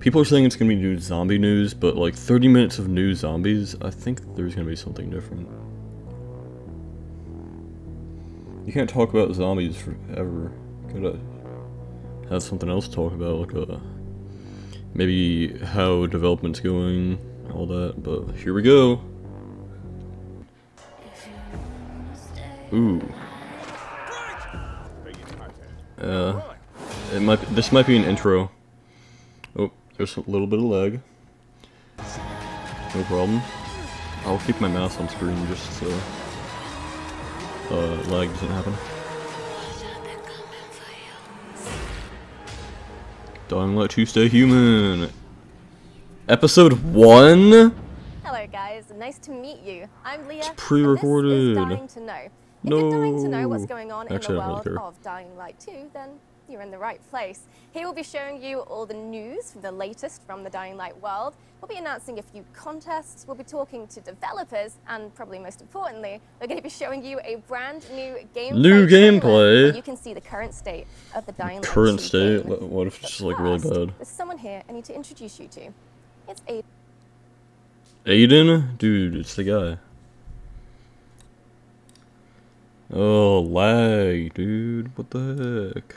People are saying it's gonna be new zombie news, but like 30 minutes of new zombies, I think there's gonna be something different. You can't talk about zombies forever. Gotta have something else to talk about, like maybe how development's going, all that, but here we go. Ooh. This might be an intro. Oh, there's a little bit of lag. No problem. I'll keep my mouse on screen just so lag doesn't happen. Dying Light 2 Stay Human! Episode 1? Hello guys, nice to meet you. I'm Leah. It's pre-recorded. Dying to Know. If you're dying to know what's going on in the world of Dying Light 2, then you're in the right place. Here we'll be showing you all the news, the latest from the Dying Light world. We'll be announcing a few contests, we'll be talking to developers, and probably most importantly, we're going to be showing you a brand new gameplay. New gameplay? Where you can see the current state of the Dying Light. Current state? What if it's just like really bad? There's someone here I need to introduce you to. It's Aiden. Aiden? Dude, it's the guy. Oh, lag, dude. What the heck?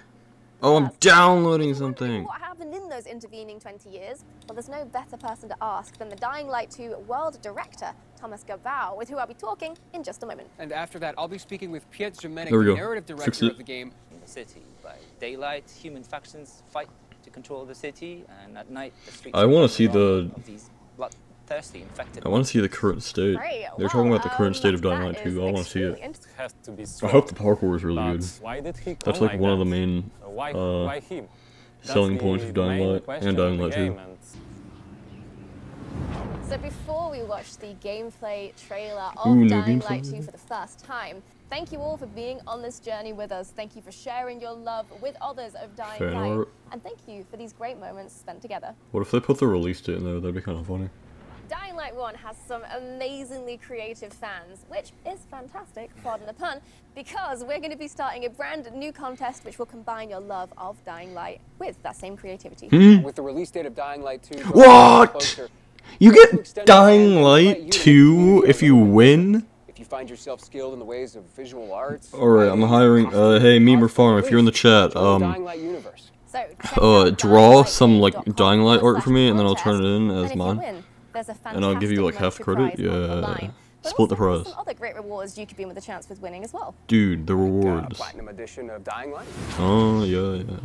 Oh, I'm downloading something! What happened in those intervening 20 years? Well, there's no better person to ask than the Dying Light 2 world director, Thomas Gavau, with who I'll be talking in just a moment. And after that, I'll be speaking with Piet Germanic, the narrative director of the game. In the city, by daylight, human factions fight to control the city, and at night, the streets... I want to see the... I want to see the current state. They're talking about the current state of Dying Light 2. I want to see it. I hope the parkour is really good. That's like one of the main selling points of Dying Light and Dying Light 2. So before we watch the gameplay trailer of Dying Light 2 for the first time, thank you all for being on this journey with us. Thank you for sharing your love with others of Dying Light, and thank you for these great moments spent together. What if they put the release date in there? That'd be kind of funny. Dying Light 1 has some amazingly creative fans, which is fantastic, pardon the pun, because we're going to be starting a brand new contest which will combine your love of Dying Light with that same creativity. With the release date of Dying Light 2... What? You get Dying Light 2 if you win? If you find yourself skilled in the ways of visual arts... Alright, I'm hiring... hey, Memer Farm, if you're in the chat, draw some, like, Dying Light art for me, and then I'll turn it in as mine. And I'll give you like half credit. Yeah, split the prize. Some other great rewards you could be with a chance with winning as well. Dude, the rewards. Platinum edition of Dying Light. Oh yeah, yeah.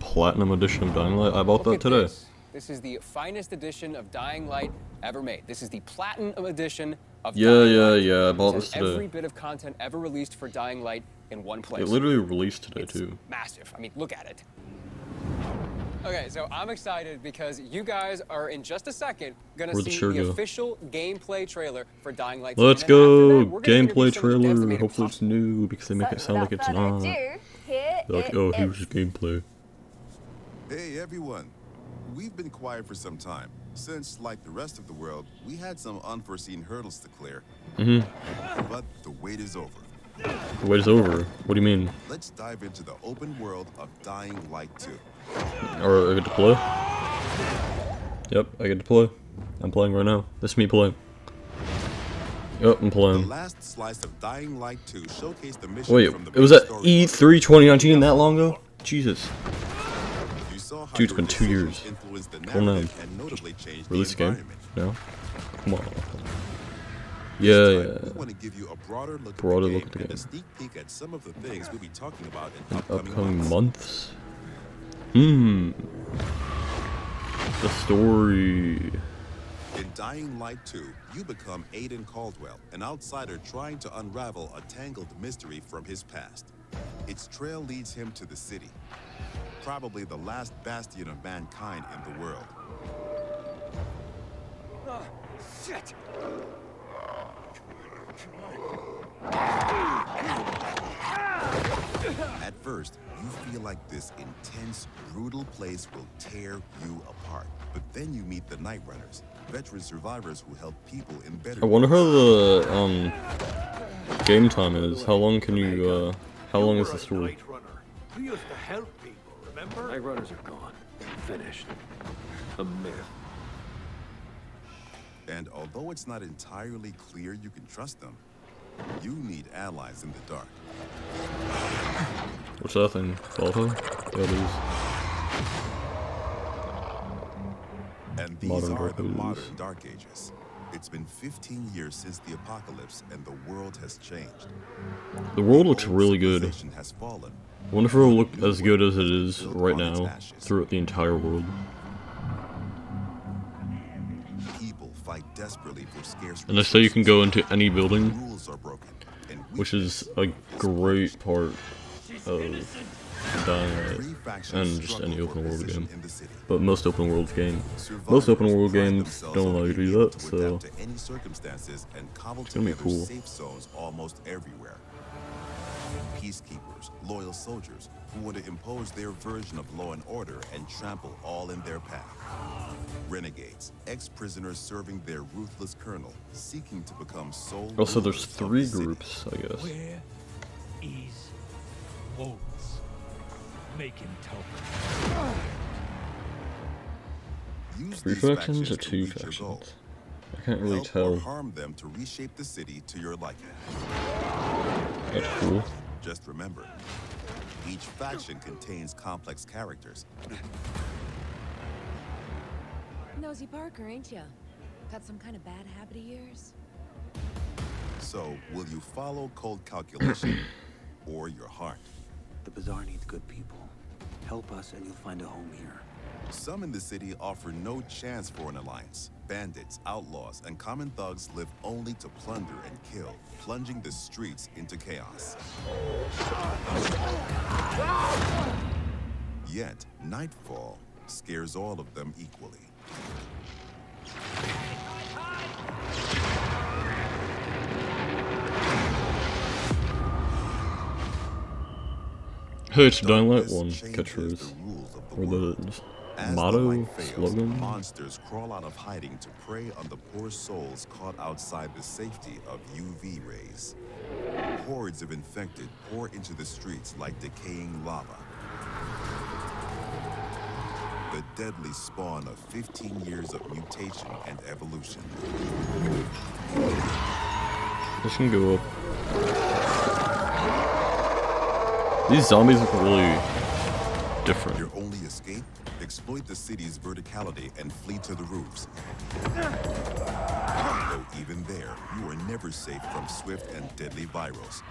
Platinum edition of Dying Light. I bought that today. This is the finest edition of Dying Light ever made. This is the platinum edition of Dying Light. Yeah. I bought this today. Every bit of content ever released for Dying Light in one place. It literally released today too. Massive. I mean, look at it. Okay, so I'm excited because you guys are in just a second gonna see the official gameplay trailer for Dying Light 2. Let's go! Gameplay trailer. Hopefully it's new because they make it sound like it's not. They're like, oh, here's the gameplay. Hey everyone, we've been quiet for some time since, like the rest of the world, we had some unforeseen hurdles to clear. But the wait is over. The wait is over. What do you mean? Let's dive into the open world of Dying Light 2. Alright, I get to play. Yep, I get to play. I'm playing right now. This is me playing. Yep, I'm playing. The last slice of Dying Light 2 showcased the mission. Wait, it was at E3 2019 that long ago? Jesus. Dude, it's been 2 years. Come on. Release the game? No? Come on. Yeah, yeah. We want to give you a broader look at the game. A sneak peek at some of the things we'll be talking about in upcoming months. The story. In Dying Light 2, you become Aiden Caldwell, an outsider trying to unravel a tangled mystery from his past. Its trail leads him to the city, probably the last bastion of mankind in the world. Oh, shit! At first, you feel like this intense, brutal place will tear you apart. But then you meet the Night Runners, veteran survivors who help people in better... I wonder how the game time is. How long can you? How long is the story? You used to help people, remember? Night Runners are gone. Finished. a myth. And although it's not entirely clear you can trust them, you need allies in the dark. What's that thing? Volvo? And these are the modern Dark Ages. It's been 15 years since the apocalypse, and the world has changed. The world looks really good. I wonder if it will look as good as it is right now throughout the entire world. People fight desperately for scarce. And I say you can go into any building, which is a great part of Dying Light and just any open world game, but most open world game, most open world games don't allow you to do that, so it's gonna be cool. Peacekeepers, loyal soldiers who want to impose their version of law and order and trample all in their path. Renegades, ex-prisoners serving their ruthless colonel, seeking to become sole. Also, there's three groups, I guess. Where is Waltz? Make him talk. Three factions or two factions? I can't really tell. Harm them to reshape the city to your liking. That's cool. Just remember, each faction contains complex characters. Nosy Parker, ain't ya? Got some kind of bad habit of yours? So, will you follow cold calculation or your heart? The bazaar needs good people. Help us and you'll find a home here. Some in the city offer no chance for an alliance. Bandits, outlaws, and common thugs live only to plunder and kill, plunging the streets into chaos. Yet, nightfall scares all of them equally. Hey, it's Dying Light 1 catchphrase, or the motto, slogan. Monsters crawl out of hiding to prey on the poor souls caught outside the safety of UV rays. Hordes of infected pour into the streets like decaying lava. The deadly spawn of 15 years of mutation and evolution. This can go up. These zombies look really different. Your only escape? Exploit the city's verticality and flee to the roofs. Though even there, you are never safe from swift and deadly virals.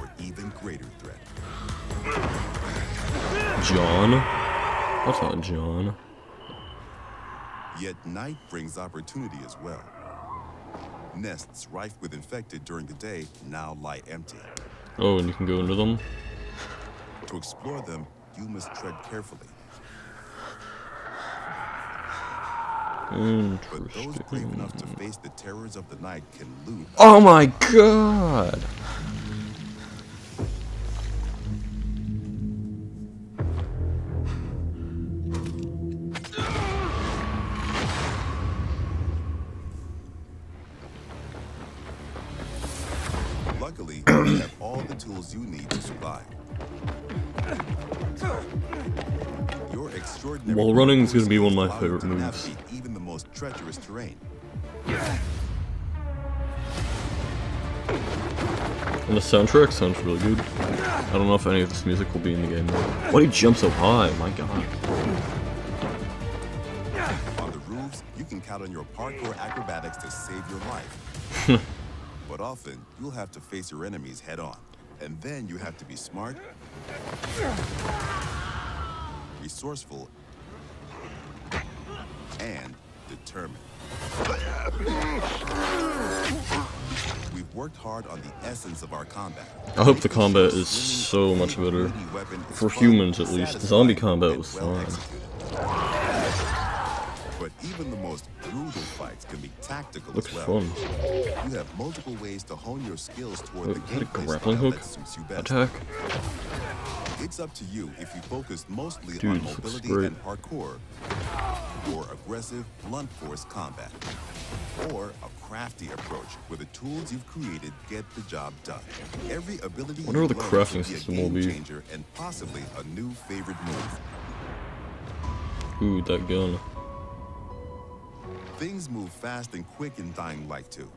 Or even greater threat. John? That's not John. Yet night brings opportunity as well. Nests rife with infected during the day now lie empty. Oh, and you can go into them? To explore them, you must tread carefully. But those brave enough to face the terrors of the night can loot. Oh my god! Luckily, you have all the tools you need to survive. Your extraordinary wall running is going to be one of my favorite moves. Even the most treacherous terrain. And the soundtrack sounds really good. I don't know if any of this music will be in the game. Why do you jump so high? My god. On the roofs, you can count on your parkour acrobatics to save your life. But often, you'll have to face your enemies head-on, and then you have to be smart, resourceful, and determined. We've worked hard on the essence of our combat. I hope the combat is so much better. For humans, at least. Zombie combat was fine. But even the most brutal fights can be tactical. Looks as well. Fun. You have multiple ways to hone your skills toward the game. Grappling hook attack. It's up to you if you focus mostly on mobility and parkour or aggressive blunt force combat. or a crafty approach where the tools you've created get the job done. Every ability you learn could be a game changer and possibly a new favorite move. Ooh, that gun. Things move fast and quick in Dying Light 2.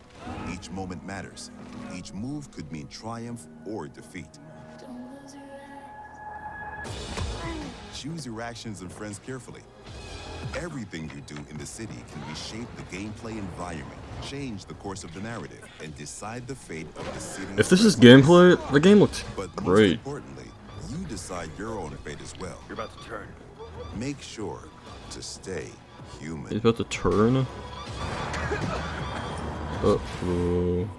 Each moment matters. Each move could mean triumph or defeat. Choose your actions and friends carefully. Everything you do in the city can reshape the gameplay environment, change the course of the narrative, and decide the fate of the city. If this is gameplay, the game looks great. But most importantly, you decide your own fate as well. You're about to turn. Make sure to stay human. He's about to turn? Uh-oh.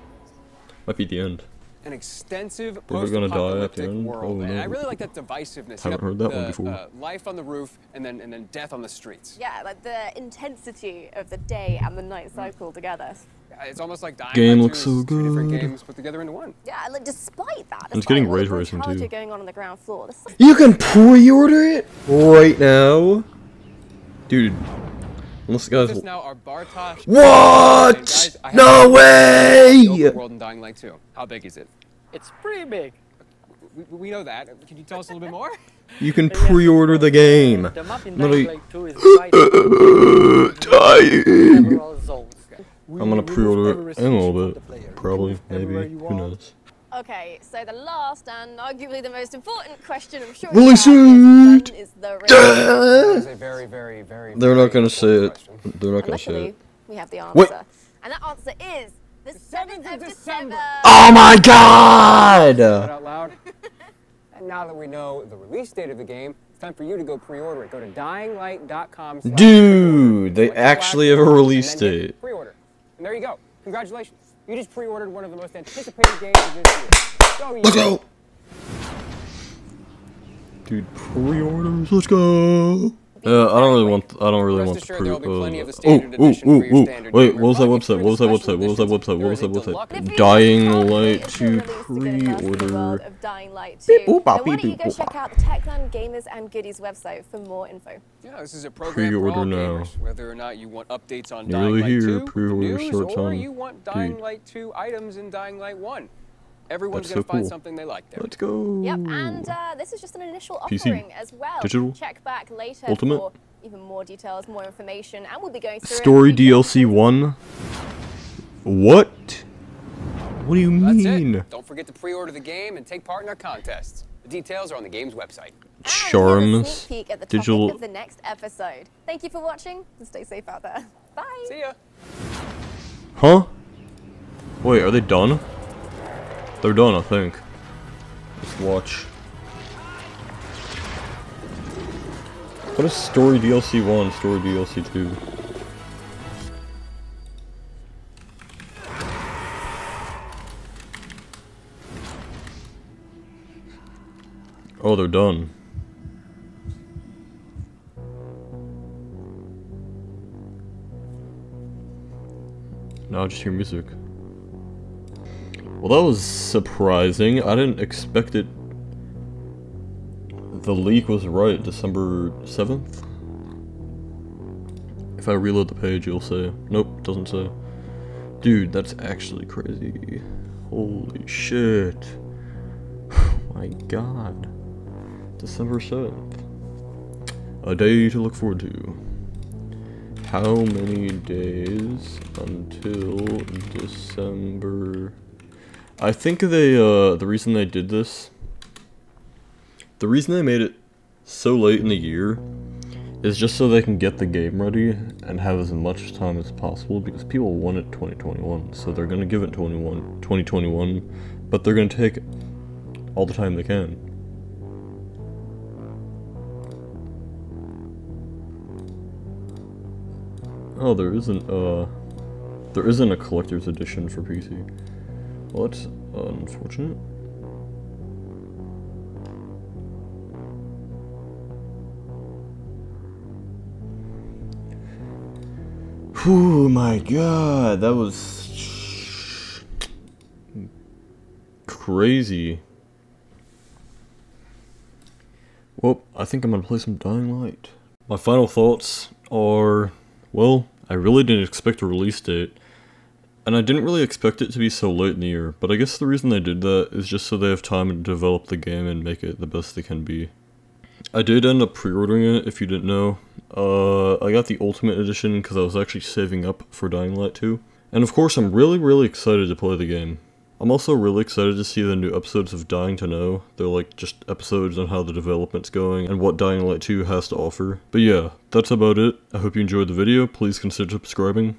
Might be the end. An extensive post-apocalyptic world. Oh, no. And I really like that divisiveness. I haven't heard that one before. Life on the roof and then death on the streets. Yeah, like the intensity of the day and the night cycle together. Yeah, it's almost like Dying Game looks so good. Two different games put together into one. Yeah, like, despite that, it's getting rage racing too. Going on the ground floor. You can pre-order it right now, dude. Unless guys. This is now our Bartosh. What? Guys, no way! The world in Dying Light 2. How big is it? It's pretty big. We know that. Can you tell us a little bit more? You can pre-order the game. The map in Dying Light 2 is I'm gonna pre-order it in a little bit. Probably, maybe. Who knows? Okay, so the last and arguably the most important question, I'm sure, really is the yeah. Very, very, very. They're not gonna say it. They're not gonna say it. We have the answer, and that answer is the 7th of December. Oh my God! Out loud. And now that we know the release date of the game, it's time for you to go pre-order it. Go to dyinglight.com. Dude, they actually have a release date. Pre-order, and there you go. Congratulations. You just pre-ordered one of the most anticipated games of this year. So let's go! Dude, pre-orders, let's go! I don't really want to pre-order. Wait, what was that website? What was that website? Dying Light 2 pre-order. Beep, why don't you go check out the Techland Gamers and Goodies website for more info. Yeah, this is a program for all gamers, whether or not you want updates on Dying Light 2, news, or you want Dying Light 2 items in Dying Light 1. Everyone's going to find something they like there. Let's go. Yep, and this is just an initial offering as well. Digital. Check back later for even more details, more information, and we'll be going through Story DLC 1. What? What do you mean? That's it. Don't forget to pre-order the game and take part in our contests. The details are on the game's website. Charms. Peek at the digital of the next episode. Thank you for watching, and stay safe out there. Bye. See ya. Huh? Wait, are they done? They're done, I think. Let's watch. What is Story DLC 1, Story DLC 2? Oh, they're done. Now I just hear music. Well, that was surprising. I didn't expect it. The leak was right, December 7th? If I reload the page, it'll say. Nope, doesn't say. Dude, that's actually crazy. Holy shit. Oh my God. December 7th. A day to look forward to. How many days until December... I think they, the reason they did this, the reason they made it so late in the year is just so they can get the game ready and have as much time as possible, because people want it 2021, so they're going to give it 2021, but they're going to take all the time they can. Oh, there isn't a collector's edition for PC. Well, that's unfortunate. Oh my God, that was crazy. Well, I think I'm gonna play some Dying Light. My final thoughts are, well, I really didn't expect a release date, and I didn't really expect it to be so late in the year, but I guess the reason they did that is just so they have time to develop the game and make it the best they can be. I did end up pre-ordering it, if you didn't know. I got the Ultimate Edition because I was actually saving up for Dying Light 2. And of course, I'm really excited to play the game. I'm also really excited to see the new episodes of Dying 2 Know. They're like just episodes on how the development's going and what Dying Light 2 has to offer. But yeah, that's about it. I hope you enjoyed the video. Please consider subscribing,